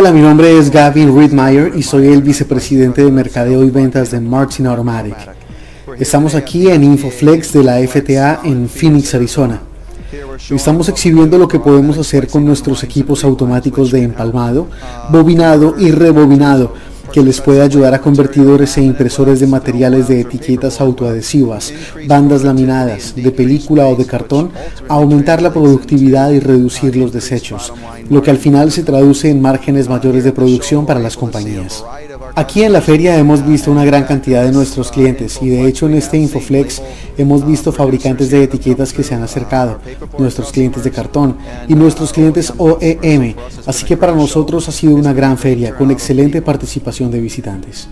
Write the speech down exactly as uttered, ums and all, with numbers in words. Hola, mi nombre es Gavin Rittmeyer y soy el vicepresidente de Mercadeo y Ventas de Martin Automatic. Estamos aquí en InfoFlex de la F T A en Phoenix, Arizona. Estamos exhibiendo lo que podemos hacer con nuestros equipos automáticos de empalmado, bobinado y rebobinado, que les puede ayudar a convertidores e impresores de materiales de etiquetas autoadhesivas, bandas laminadas, de película o de cartón, a aumentar la productividad y reducir los desechos, lo que al final se traduce en márgenes mayores de producción para las compañías. Aquí en la feria hemos visto una gran cantidad de nuestros clientes y de hecho en este InfoFlex hemos visto fabricantes de etiquetas que se han acercado, nuestros clientes de cartón y nuestros clientes O E M, así que para nosotros ha sido una gran feria con excelente participación de visitantes.